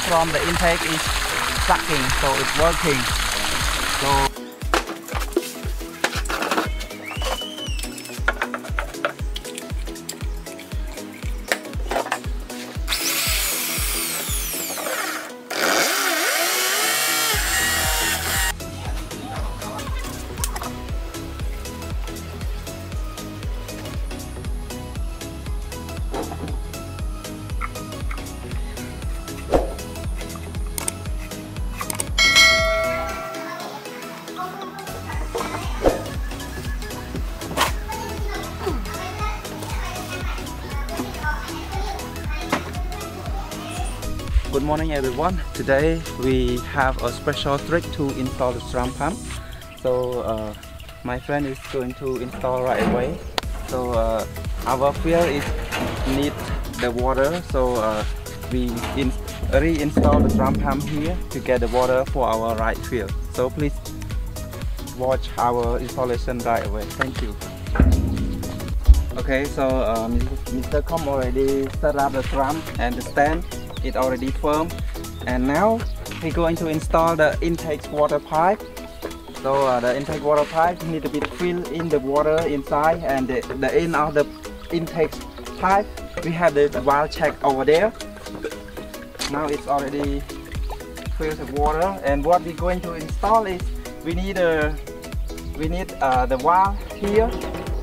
coming from the intake is sucking, so it's working. So good morning everyone. Today we have a special trick to install the drum pump. So my friend is going to install right away. So our fear is need the water. So we reinstall the drum pump here to get the water for our right field. So please watch our installation right away. Thank you. Okay, so Mr. Com already set up the drum and the stand. It's already firm, and now we're going to install the intake water pipe. So the intake water pipe needs to be filled in the water inside, and the end of the intake pipe we have the valve check over there. Now it's already filled with water, and what we're going to install is we need the valve here,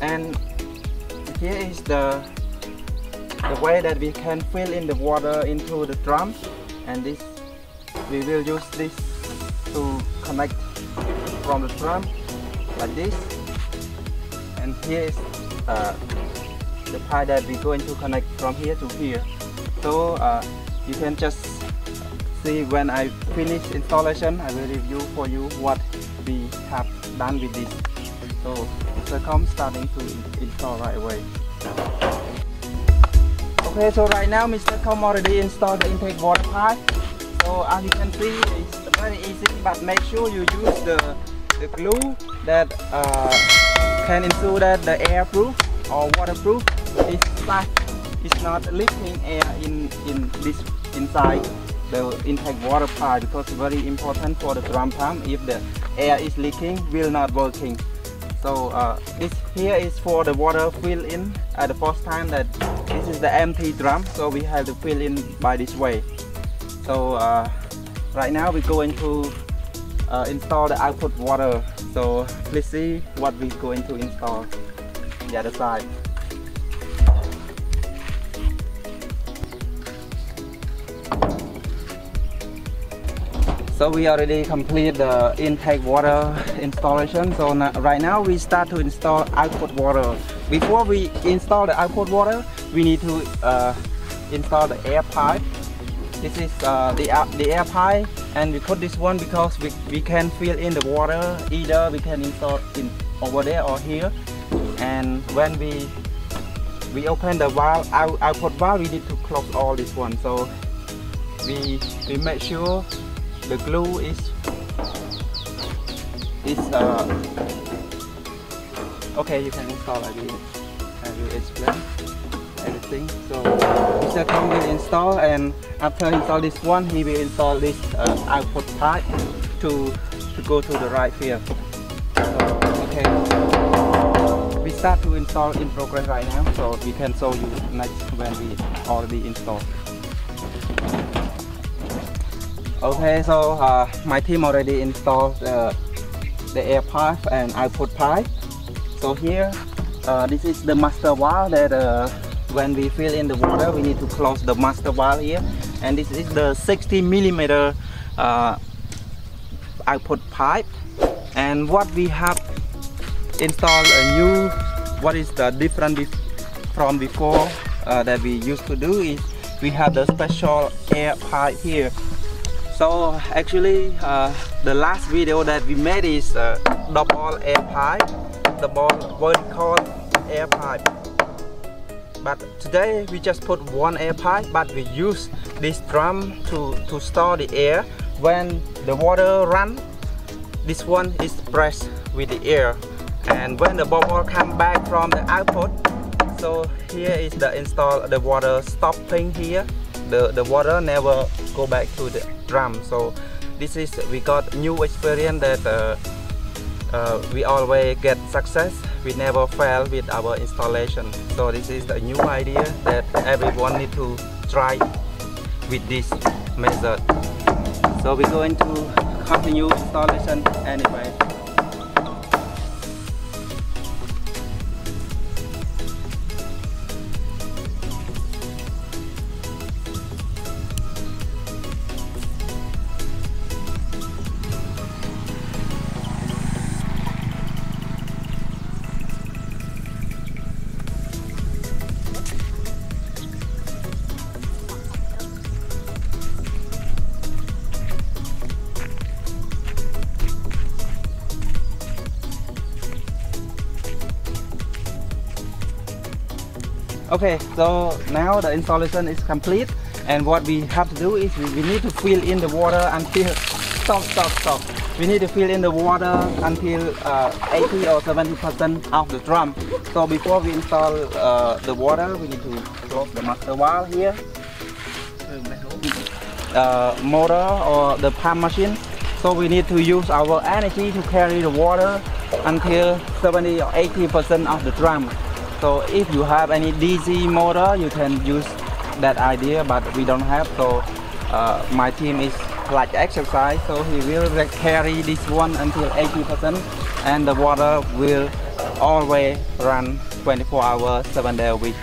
and here is the way that we can fill in the water into the drum, and this we will use this to connect from the drum like this. And here is the pipe that we're going to connect from here to here. So you can just see when I finish installation, I will review for you what we have done with this. So the com starting to install right away. Okay, so right now Mr. Com already installed the intake water pipe. So as you can see, it's very easy, but make sure you use the glue that can ensure that the airproof or waterproof is stuck. It's not leaking air inside the intake water pipe, because it's very important for the drum pump. If the air is leaking, it will not working. So this here is for the water fill in at the first time that this is the empty drum, so we have to fill in by this way. So right now we're going to install the output water. So please see what we're going to install the other side. So we already complete the intake water installation. So right now we start to install output water. Before we install the output water, we need to install the air pipe. This is the air pipe, and we put this one because we can fill in the water. Either we can install in over there or here. And when we open the valve, output valve, we need to close all this one. So we make sure the glue is okay. You can install again. I will explain everything. So Mr. Com will install, and after install this one, he will install this output pipe to go to the right here. Okay. We start to install in progress right now, so we can show you next when we already install. Okay, so my team already installed the air pipe and output pipe. So here, this is the master valve that when we fill in the water, we need to close the master valve here. And this is the 60mm output pipe. And what we have installed a new, what is the different from before that we used to do is we have the special air pipe here. So actually the last video that we made is double air pipe, double vertical air pipe. But today we just put one air pipe, but we use this drum to store the air. When the water runs, this one is pressed with the air. And when the bubble comes back from the output, so here is the install the water stopping here. the water never go back to the drum. So this is, we got new experience that we always get success. We never fail with our installation. So this is the new idea that everyone need to try with this method. So we're going to continue installation anyway. Okay, so now the installation is complete, and what we have to do is we need to fill in the water until we need to fill in the water until 80 or 70% of the drum. So before we install the water, we need to close the master valve here. Motor or the pump machine. So we need to use our energy to carry the water until 70 or 80% of the drum. So if you have any DC motor, you can use that idea, but we don't have. So my team is like exercise, so he will carry this one until 80%, and the water will always run 24 hours, 7 days a week.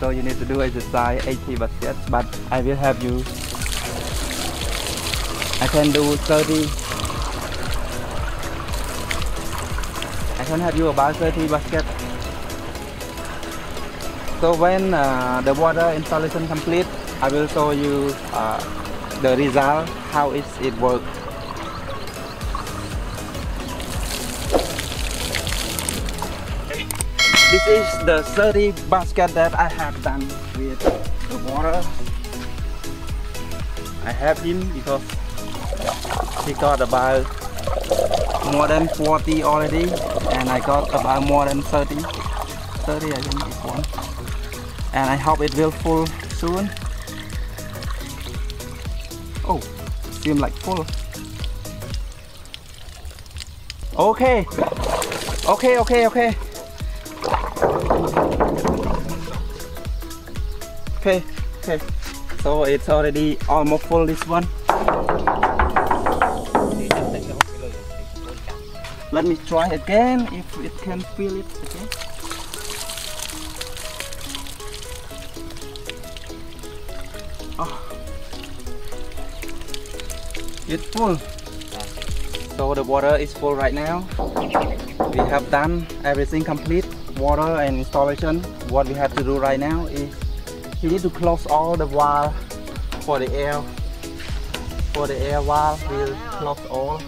So you need to do exercise 80%, but I will help you. I can do 30. I can have you about 30 baskets. So when the water installation complete, I will show you the result, how it works. This is the 30 basket that I have done with the water. I have him because he got about more than 40 already, and I got about more than 30 I think it's one, and I hope it will full soon. Oh, seems like full. Okay, so it's already almost full, this one. Let me try again if it can feel it again. Oh, it's full. So the water is full right now. We have done everything complete, water and installation. What we have to do right now is we need to close all the valves for the air. For the air valve, we'll close all.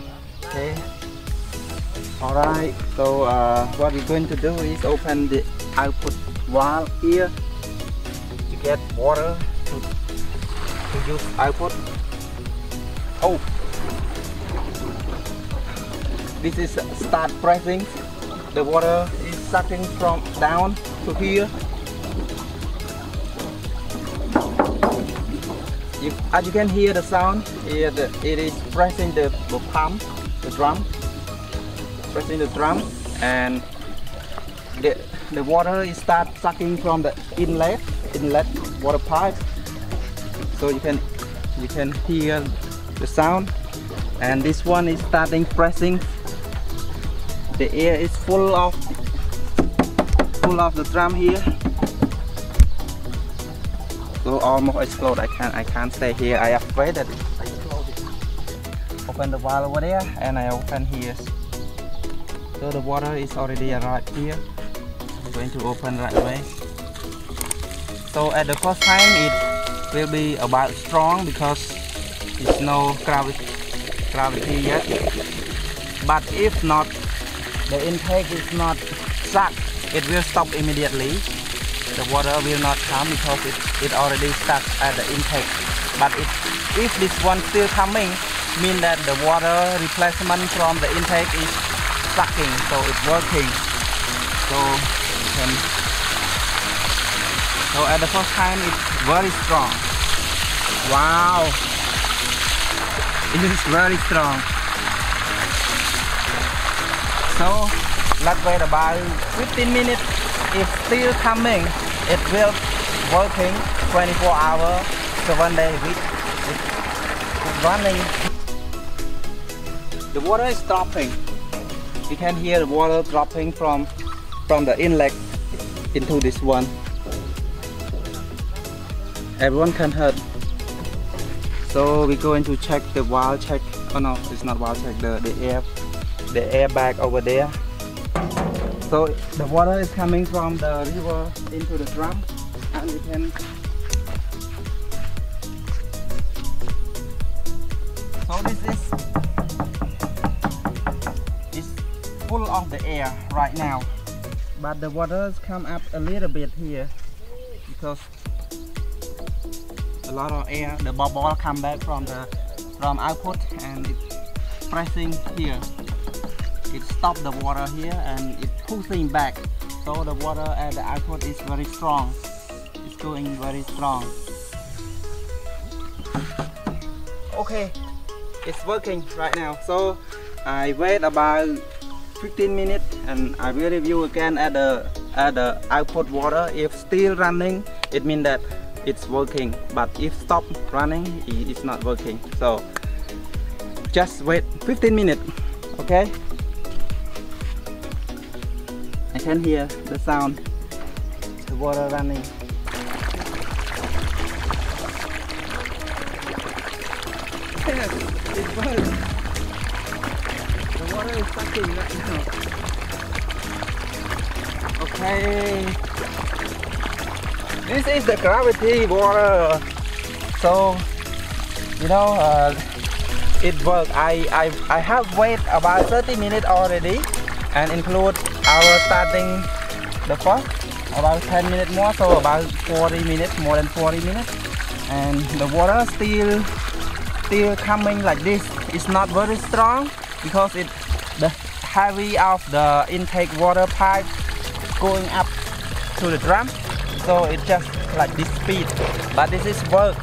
Okay. Alright, so what we're going to do is open the output valve here to get water to use output. Oh! This is start pressing. The water is sucking from down to here. As you can hear the sound, it is pressing the pump, the drum. Pressing the drum, and the water is start sucking from the inlet water pipe. So you can hear the sound, and this one is starting pressing. The air is full of the drum here. So almost explode. I can't stay here. I afraid that it exploded. Open the valve over there, and I open here. So the water is already arrived here. I'm going to open right away. So at the first time it will be about strong because it's no gravity yet. But if not, the intake is not sucked, it will stop immediately. The water will not come because it already stuck at the intake. But if this one still coming, mean that the water replacement from the intake is sucking, so it's working. So you can So at the first time it's very strong. Wow, it is very strong. So let's wait about 15 minutes. It's still coming. It will working 24 hours, 7 days a week. It's running. The water is dropping. You can hear the water dropping from the inlet into this one. Everyone can hear. So we're going to check the wall check. Oh no, it's not wall check. The air bag over there. So the water is coming from the river into the drum, and you can. So it's full of the air right now, but the waters come up a little bit here because a lot of air, the bubble come back from output, and it's pressing here. It stops the water here and it's pushing back. So the water at the output is very strong. It's going very strong. Okay, it's working right now. So I wait about 15 minutes and I will review again at the output water. If still running, it means that it's working, but if stop running, it's not working. So just wait 15 minutes, okay? I can hear the sound, the water running. Yes, it works. The water is sucking right now. Okay. This is the gravity water, so you know it worked. I have waited about 30 minutes already, and include our starting the first about 10 minutes more, so about 40 minutes, more than 40 minutes, and the water still coming like this. It's not very strong because it the heavy of the intake water pipe going up to the drum. So it's just like this speed, but this is work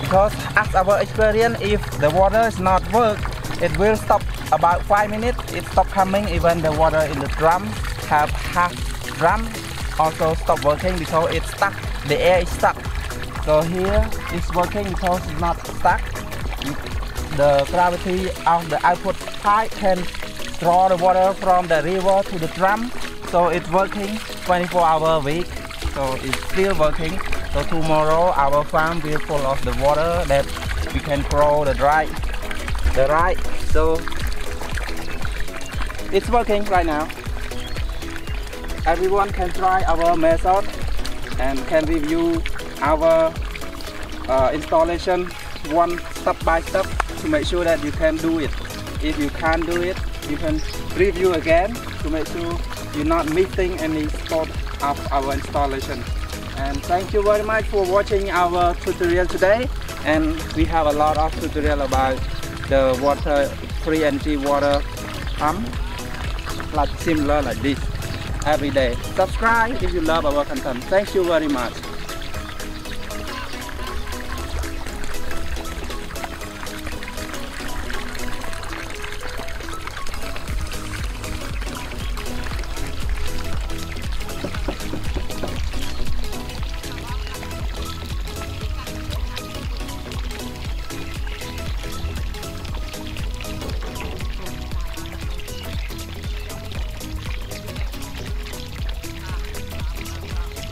because as our experience, if the water is not work, it will stop about 5 minutes. It stop coming. Even the water in the drum have half drum also stop working because it's stuck. The air is stuck. So here it's working because it's not stuck. The gravity of the output pipe can draw the water from the river to the drum. So it's working 24 hours a week. So it's still working. So tomorrow our farm will full of the water that we can grow the rice. So it's working right now. Everyone can try our method and can review our installation one step by step to make sure that you can do it. If you can't do it, you can review again to make sure you're not missing any spot of our installation. And thank you very much for watching our tutorial today, and we have a lot of tutorial about the water 3NG water pump, like similar like this every day. Subscribe if you love our content. Thank you very much.